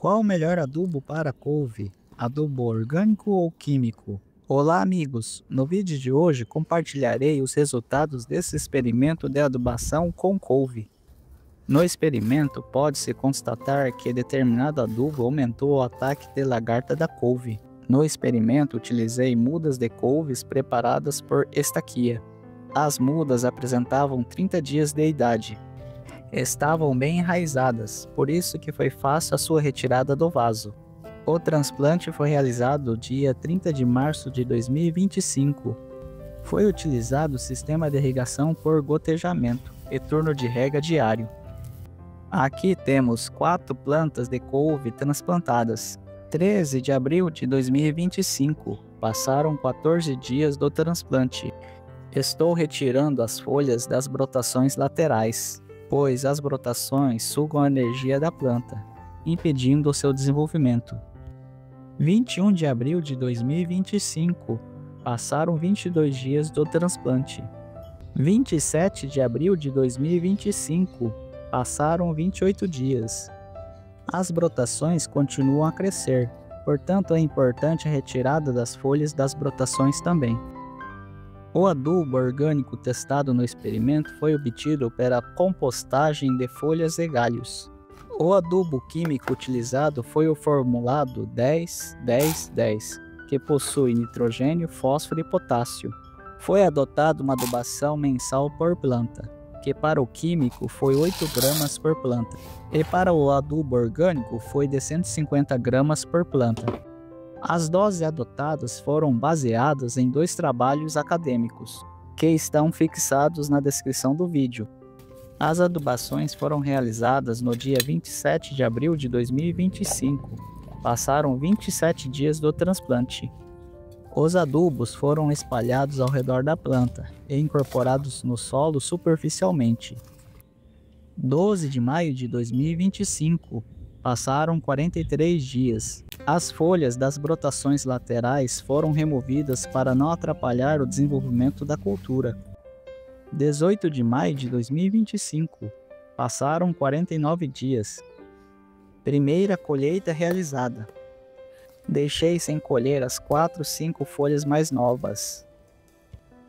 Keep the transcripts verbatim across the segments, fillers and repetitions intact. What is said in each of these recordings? Qual o melhor adubo para couve? Adubo orgânico ou químico? Olá amigos, no vídeo de hoje compartilharei os resultados desse experimento de adubação com couve. No experimento pode-se constatar que determinado adubo aumentou o ataque de lagarta da couve. No experimento utilizei mudas de couves preparadas por estaquia. As mudas apresentavam trinta dias de idade. Estavam bem enraizadas, por isso que foi fácil a sua retirada do vaso. O transplante foi realizado dia trinta de março de dois mil e vinte e cinco. Foi utilizado o sistema de irrigação por gotejamento e turno de rega diário. Aqui temos quatro plantas de couve transplantadas. treze de abril de dois mil e vinte e cinco, passaram quatorze dias do transplante. Estou retirando as folhas das brotações laterais, pois as brotações sugam a energia da planta, impedindo o seu desenvolvimento. vinte e um de abril de dois mil e vinte e cinco, passaram vinte e dois dias do transplante. vinte e sete de abril de dois mil e vinte e cinco, passaram vinte e oito dias. As brotações continuam a crescer, portanto é importante a retirada das folhas das brotações também. O adubo orgânico testado no experimento foi obtido pela compostagem de folhas e galhos. O adubo químico utilizado foi o formulado dez dez dez, que possui nitrogênio, fósforo e potássio. Foi adotada uma adubação mensal por planta, que para o químico foi oito gramas por planta, e para o adubo orgânico foi de cento e cinquenta gramas por planta. As doses adotadas foram baseadas em dois trabalhos acadêmicos, que estão fixados na descrição do vídeo. As adubações foram realizadas no dia vinte e sete de abril de dois mil e vinte e cinco. Passaram vinte e sete dias do transplante. Os adubos foram espalhados ao redor da planta e incorporados no solo superficialmente. doze de maio de dois mil e vinte e cinco. Passaram quarenta e três dias. As folhas das brotações laterais foram removidas para não atrapalhar o desenvolvimento da cultura. dezoito de maio de dois mil e vinte e cinco. Passaram quarenta e nove dias. Primeira colheita realizada. Deixei sem colher as quatro, cinco folhas mais novas.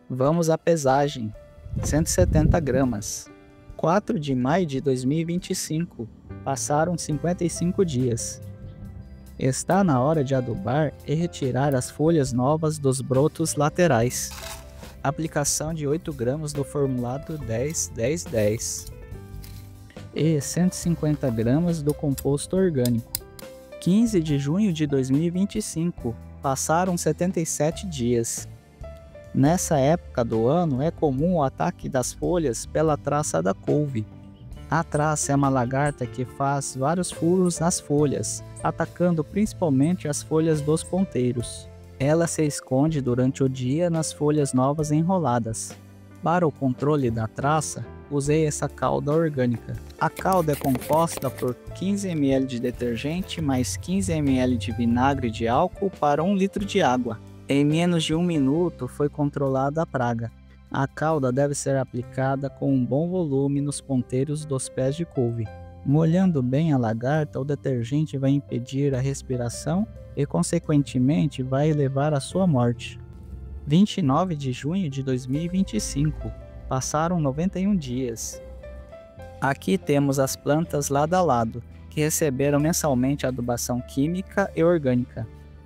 Vamos à pesagem. cento e setenta gramas. quatro de maio de dois mil e vinte e cinco. Passaram cinquenta e cinco dias. Está na hora de adubar e retirar as folhas novas dos brotos laterais. Aplicação de oito gramas do formulado dez dez dez e cento e cinquenta gramas do composto orgânico. quinze de junho de dois mil e vinte e cinco, passaram setenta e sete dias. Nessa época do ano é comum o ataque das folhas pela traça da couve. A traça é uma lagarta que faz vários furos nas folhas, atacando principalmente as folhas dos ponteiros. Ela se esconde durante o dia nas folhas novas enroladas. Para o controle da traça, usei essa calda orgânica. A calda é composta por quinze mililitros de detergente mais quinze mililitros de vinagre de álcool para um litro de água. Em menos de um minuto foi controlada a praga. A calda deve ser aplicada com um bom volume nos ponteiros dos pés de couve. Molhando bem a lagarta, o detergente vai impedir a respiração e, consequentemente, vai levar à sua morte. vinte e nove de junho de dois mil e vinte e cinco. Passaram noventa e um dias. Aqui temos as plantas lado a lado, que receberam mensalmente adubação química e orgânica.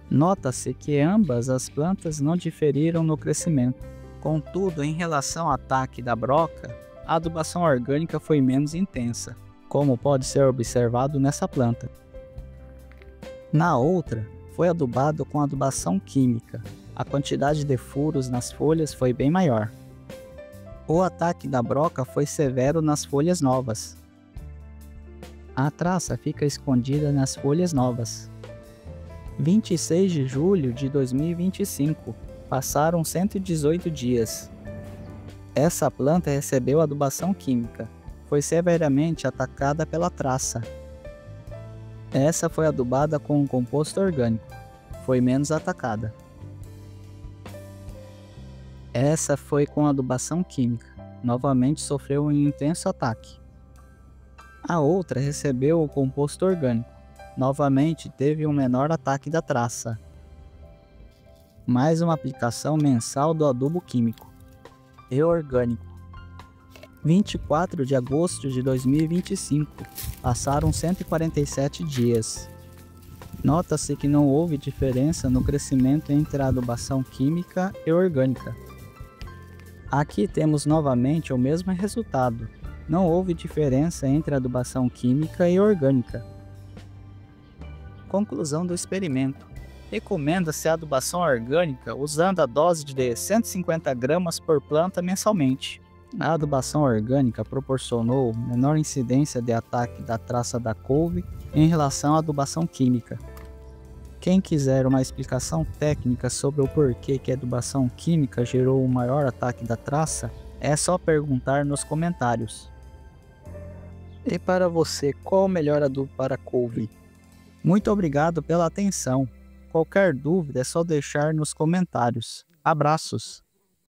Nota-se que ambas as plantas não diferiram no crescimento. Contudo, em relação ao ataque da broca, a adubação orgânica foi menos intensa, como pode ser observado nessa planta. Na outra, foi adubado com adubação química. A quantidade de furos nas folhas foi bem maior. O ataque da broca foi severo nas folhas novas. A traça fica escondida nas folhas novas. vinte e seis de julho de dois mil e vinte e cinco. Passaram cento e dezoito dias. Essa planta recebeu adubação química. Foi severamente atacada pela traça. Essa foi adubada com um composto orgânico. Foi menos atacada. Essa foi com adubação química. Novamente sofreu um intenso ataque. A outra recebeu o composto orgânico. novamente teve um menor ataque da traça. Mais uma aplicação mensal do adubo químico e orgânico. vinte e quatro de agosto de dois mil e vinte e cinco, passaram cento e quarenta e sete dias. Nota-se que não houve diferença no crescimento entre a adubação química e orgânica. Aqui temos novamente o mesmo resultado. Não houve diferença entre a adubação química e orgânica. Conclusão do experimento. Recomenda-se a adubação orgânica usando a dose de cento e cinquenta gramas por planta mensalmente. A adubação orgânica proporcionou menor incidência de ataque da traça da couve em relação à adubação química. Quem quiser uma explicação técnica sobre o porquê que a adubação química gerou o maior ataque da traça, é só perguntar nos comentários. E para você, qual o melhor adubo para couve? Muito obrigado pela atenção. Qualquer dúvida é só deixar nos comentários. Abraços!